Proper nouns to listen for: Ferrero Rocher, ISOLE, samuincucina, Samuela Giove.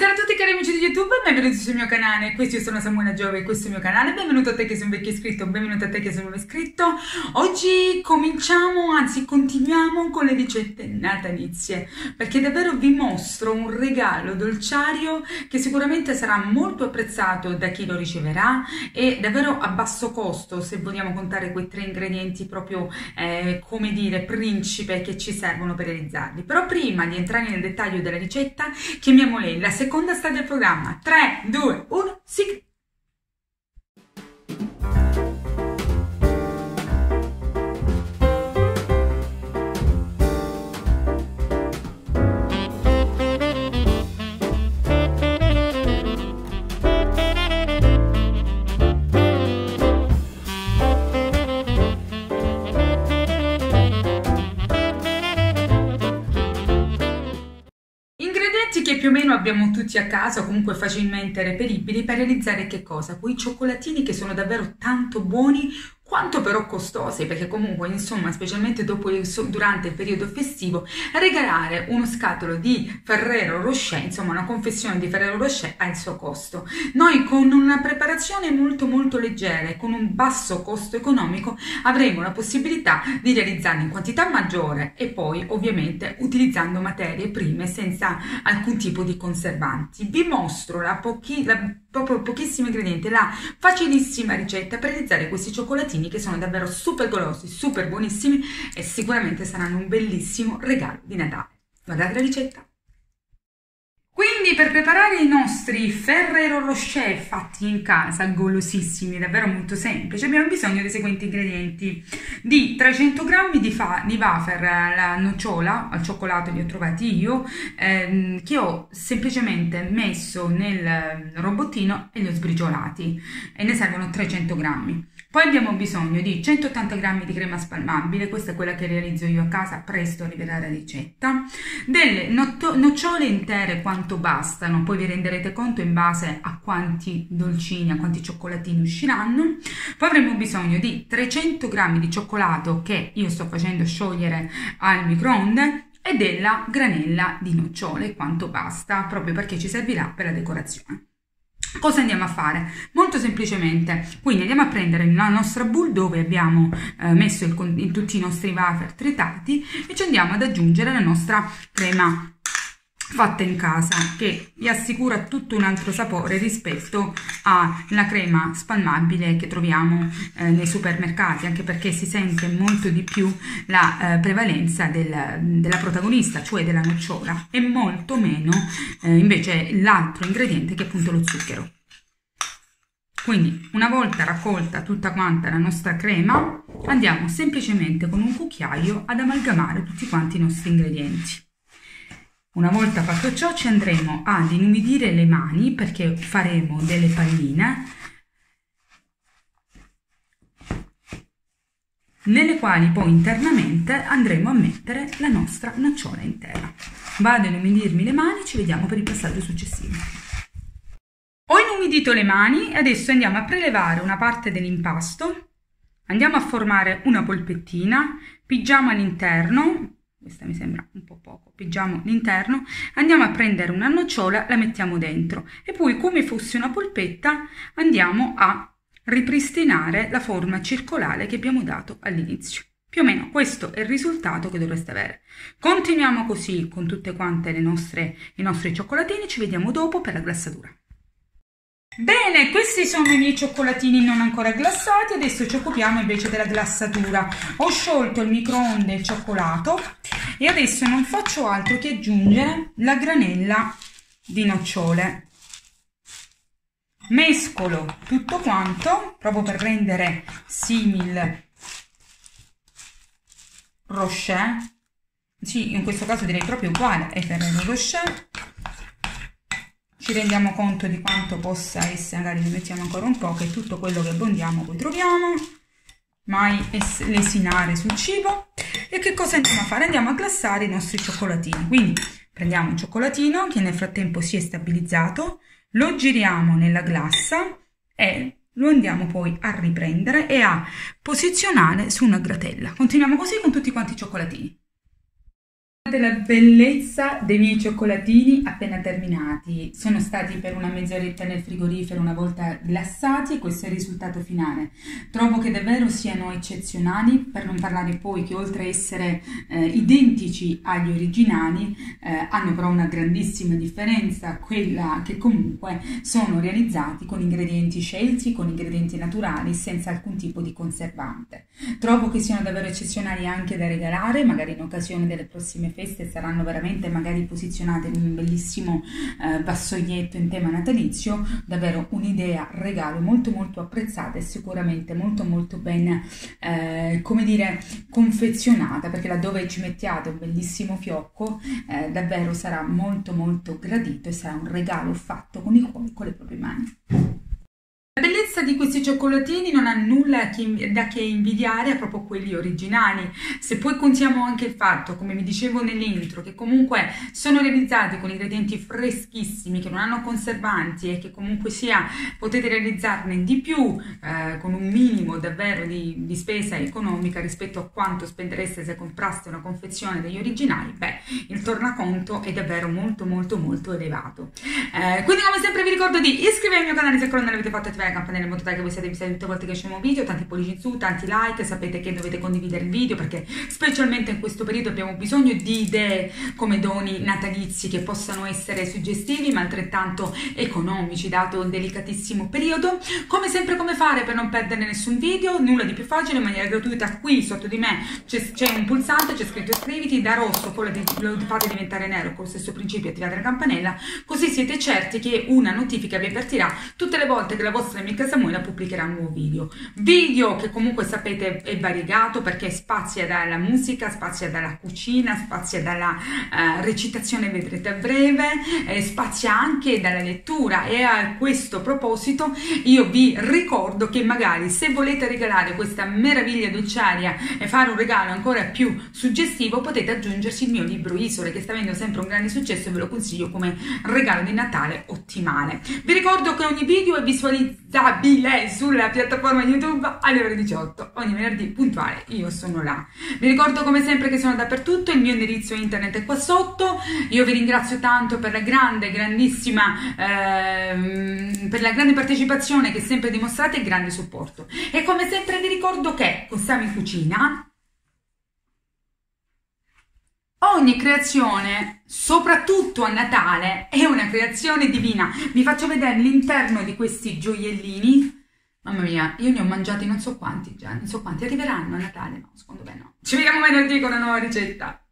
Buonasera a tutti cari amici di YouTube, benvenuti sul mio canale. Questo io sono Samuela Giove e questo è il mio canale. Benvenuto a te che sei un vecchio iscritto, benvenuto a te che sei un nuovo iscritto. Oggi continuiamo con le ricette natalizie, perché davvero vi mostro un regalo dolciario che sicuramente sarà molto apprezzato da chi lo riceverà e davvero a basso costo, se vogliamo contare quei tre ingredienti proprio come dire principe che ci servono per realizzarli. Però prima di entrare nel dettaglio della ricetta, chiamiamo lei, la seconda star del programma. 3, 2, 1, sigla! Più o meno abbiamo tutti a casa, comunque facilmente reperibili, per realizzare che cosa? Quei cioccolatini che sono davvero tanto buoni quanto però costosi, perché comunque insomma specialmente durante il periodo festivo regalare uno scatolo di Ferrero Rocher, insomma una confezione di Ferrero Rocher ha il suo costo. Noi con una preparazione molto leggera e con un basso costo economico avremo la possibilità di realizzarli in quantità maggiore e poi ovviamente utilizzando materie prime senza alcun tipo di conservanti. Vi mostro proprio pochissimi ingredienti, la facilissima ricetta per realizzare questi cioccolatini che sono davvero super golosi, super buonissimi e sicuramente saranno un bellissimo regalo di Natale. Guardate la ricetta! Quindi per preparare i nostri Ferrero Rocher fatti in casa, golosissimi, davvero molto semplici, abbiamo bisogno dei seguenti ingredienti: di 300 g di wafer, la nocciola al cioccolato li ho trovati io, che ho semplicemente messo nel robottino e li ho sbriciolati, e ne servono 300 g. Poi abbiamo bisogno di 180 g di crema spalmabile, questa è quella che realizzo io a casa, presto arriverà la ricetta, delle nocciole intere quanto bastano, poi vi renderete conto in base a quanti dolcini, a quanti cioccolatini usciranno. Poi avremo bisogno di 300 g di cioccolato che io sto facendo sciogliere al microonde e della granella di nocciole quanto basta, proprio perché ci servirà per la decorazione. Cosa andiamo a fare? Molto semplicemente, quindi andiamo a prendere la nostra bowl dove abbiamo messo tutti i nostri wafer tritati e ci andiamo ad aggiungere la nostra crema fatta in casa, che vi assicura tutto un altro sapore rispetto alla crema spalmabile che troviamo nei supermercati, anche perché si sente molto di più la prevalenza della protagonista, cioè della nocciola, e molto meno invece l'altro ingrediente che è appunto lo zucchero. Quindi una volta raccolta tutta quanta la nostra crema, andiamo semplicemente con un cucchiaio ad amalgamare tutti quanti i nostri ingredienti. Una volta fatto ciò ci andremo ad inumidire le mani, perché faremo delle palline nelle quali poi internamente andremo a mettere la nostra nocciola intera. Vado a inumidirmi le mani, ci vediamo per il passaggio successivo. Ho inumidito le mani e adesso andiamo a prelevare una parte dell'impasto, andiamo a formare una polpettina, pigiamo all'interno. Questa mi sembra un po' poco, pigiamo l'interno, andiamo a prendere una nocciola, la mettiamo dentro e poi come fosse una polpetta andiamo a ripristinare la forma circolare che abbiamo dato all'inizio. Più o meno questo è il risultato che dovreste avere. Continuiamo così con tutte quante i nostri cioccolatini, ci vediamo dopo per la glassatura. Bene, questi sono i miei cioccolatini non ancora glassati, adesso ci occupiamo invece della glassatura. Ho sciolto il microonde e il cioccolato e adesso non faccio altro che aggiungere la granella di nocciole. Mescolo tutto quanto, proprio per rendere simil Rocher, sì, in questo caso direi proprio uguale ai Ferrero Rocher. Ci rendiamo conto di quanto possa essere, magari ne mettiamo ancora un po', che tutto quello che abbondiamo poi troviamo, mai lesinare sul cibo. E che cosa andiamo a fare? Andiamo a glassare i nostri cioccolatini, quindi prendiamo un cioccolatino che nel frattempo si è stabilizzato, lo giriamo nella glassa e lo andiamo poi a riprendere e a posizionare su una gratella. Continuiamo così con tutti quanti i cioccolatini. della bellezza dei miei cioccolatini appena terminati. Sono stati per una mezz'oretta nel frigorifero una volta glassati e questo è il risultato finale. Trovo che davvero siano eccezionali, per non parlare poi che oltre a essere identici agli originali hanno però una grandissima differenza, quella che comunque sono realizzati con ingredienti scelti, con ingredienti naturali, senza alcun tipo di conservante. Trovo che siano davvero eccezionali anche da regalare, magari in occasione delle prossime feste saranno veramente magari posizionate in un bellissimo vassoietto in tema natalizio. Davvero un'idea regalo molto molto apprezzata e sicuramente molto molto ben come dire confezionata, perché laddove ci mettiate un bellissimo fiocco davvero sarà molto molto gradito e sarà un regalo fatto con i cuori, con le proprie mani. La bellezza di questi cioccolatini non ha nulla da che invidiare a proprio quelli originali, se poi contiamo anche il fatto, come vi dicevo nell'intro, che comunque sono realizzati con ingredienti freschissimi, che non hanno conservanti e che comunque sia potete realizzarne di più con un minimo davvero di spesa economica rispetto a quanto spendereste se compraste una confezione degli originali. Beh, il tornaconto è davvero molto molto molto elevato. Quindi come sempre vi ricordo di iscrivervi al mio canale se ancora non l'avete fatto, attivare la campanella in modo tale che voi siate avvisati tutte le volte che esce un nuovo video. Tanti pollici in su, tanti like, sapete che dovete condividere il video perché specialmente in questo periodo abbiamo bisogno di idee come doni natalizi che possano essere suggestivi ma altrettanto economici dato il delicatissimo periodo. Come sempre, come fare per non perdere nessun video, nulla di più facile, in maniera gratuita. Qui sotto di me c'è un pulsante, c'è scritto iscriviti, da rosso poi lo fate diventare nero con lo stesso principio, attivate la campanella, così siete certi che una notifica vi avvertirà tutte le volte che la vostra amica Samuela pubblicherà un nuovo video che comunque sapete è variegato perché spazia dalla musica, spazia dalla cucina, spazia dalla recitazione, vedrete a breve, spazia anche dalla lettura. E a questo proposito io vi ricordo che magari se volete regalare questa meraviglia dolciaria e fare un regalo ancora più suggestivo, potete aggiungerci il mio libro ISOLE che sta avendo sempre un grande successo e ve lo consiglio come regalo di Natale ottimale. Vi ricordo che ogni video è visualizzato sulla piattaforma YouTube alle ore 18, ogni venerdì puntuale io sono là. Vi ricordo come sempre che sono dappertutto, il mio indirizzo internet è qua sotto. Io vi ringrazio tanto per la grande partecipazione che sempre dimostrate e il grande supporto. E come sempre vi ricordo che con Samuincucina ogni creazione, soprattutto a Natale, è una creazione divina. Vi faccio vedere l'interno di questi gioiellini. Mamma mia, io ne ho mangiati non so quanti già, non so quanti. Arriveranno a Natale? No, secondo me no. Ci vediamo venerdì con una nuova ricetta.